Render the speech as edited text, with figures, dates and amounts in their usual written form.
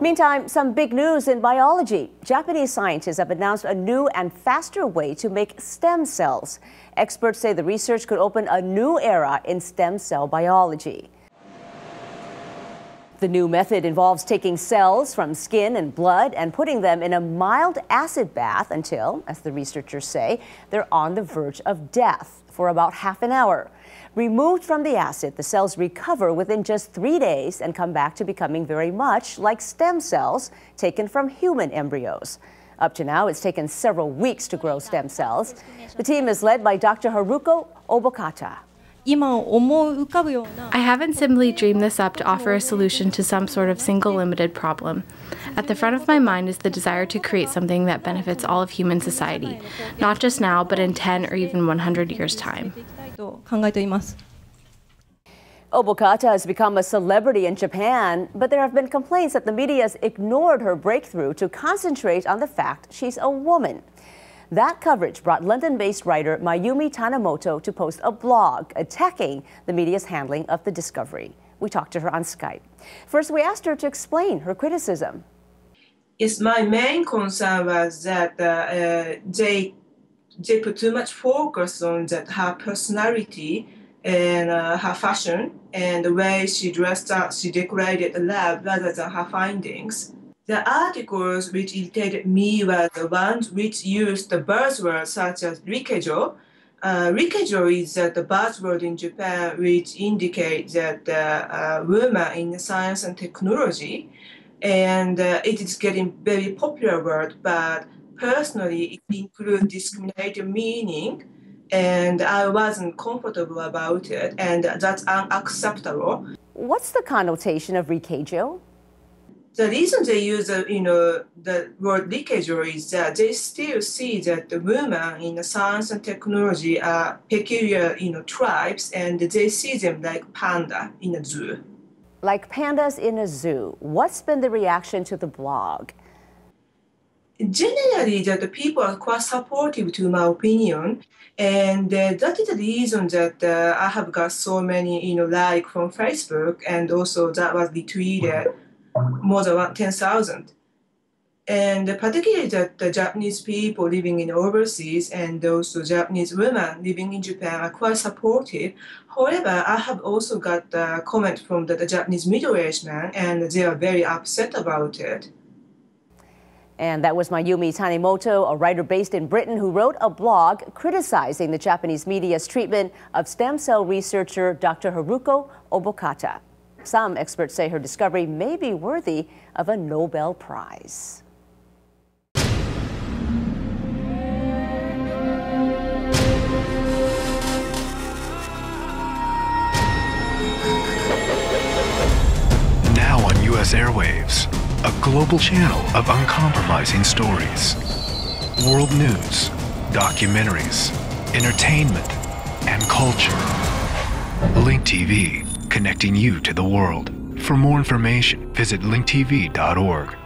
Meantime, some big news in biology. Japanese scientists have announced a new and faster way to make stem cells. Experts say the research could open a new era in stem cell biology. The new method involves taking cells from skin and blood and putting them in a mild acid bath until, as the researchers say, they're on the verge of death for about half an hour. Removed from the acid, the cells recover within just 3 days and come back to becoming very much like stem cells taken from human embryos. Up to now, it's taken several weeks to grow stem cells. The team is led by Dr. Haruko Obokata. I haven't simply dreamed this up to offer a solution to some sort of single limited problem. At the front of my mind is the desire to create something that benefits all of human society, not just now, but in 10 or even 100 years' time. Obokata has become a celebrity in Japan, but there have been complaints that the media has ignored her breakthrough to concentrate on the fact she's a woman. That coverage brought London-based writer Mayumi Tanimoto to post a blog attacking the media's handling of the discovery. We talked to her on Skype. First, we asked her to explain her criticism. Yes, my main concern was that they put too much focus on that her personality and her fashion and the way she dressed up, she decorated the lab rather than her findings. The articles which irritated me were the ones which used the buzzwords such as rikejo. Rikejo is the buzzword in Japan which indicates that women in science and technology, and it is getting very popular word, but personally it includes discriminating meaning, and I wasn't comfortable about it, and that's unacceptable. What's the connotation of rikejo? The reason they use the word rikejo is that they still see that the women in the science and technology are peculiar tribes, and they see them like panda in a zoo. Like pandas in a zoo. What's been the reaction to the blog? Generally, that the people are quite supportive to my opinion, and that is the reason that I have got so many like from Facebook, and also that was retweeted. More than 10,000, and particularly that the Japanese people living in overseas and also Japanese women living in Japan are quite supportive. However, I have also got a comment from the Japanese middle-aged man, and they are very upset about it. And that was Mayumi Tanimoto, a writer based in Britain who wrote a blog criticizing the Japanese media's treatment of stem cell researcher Dr. Haruko Obokata. Some experts say her discovery may be worthy of a Nobel Prize. Now on U.S. airwaves, a global channel of uncompromising stories. World news, documentaries, entertainment, and culture. Link TV. Connecting you to the world. For more information, visit linktv.org.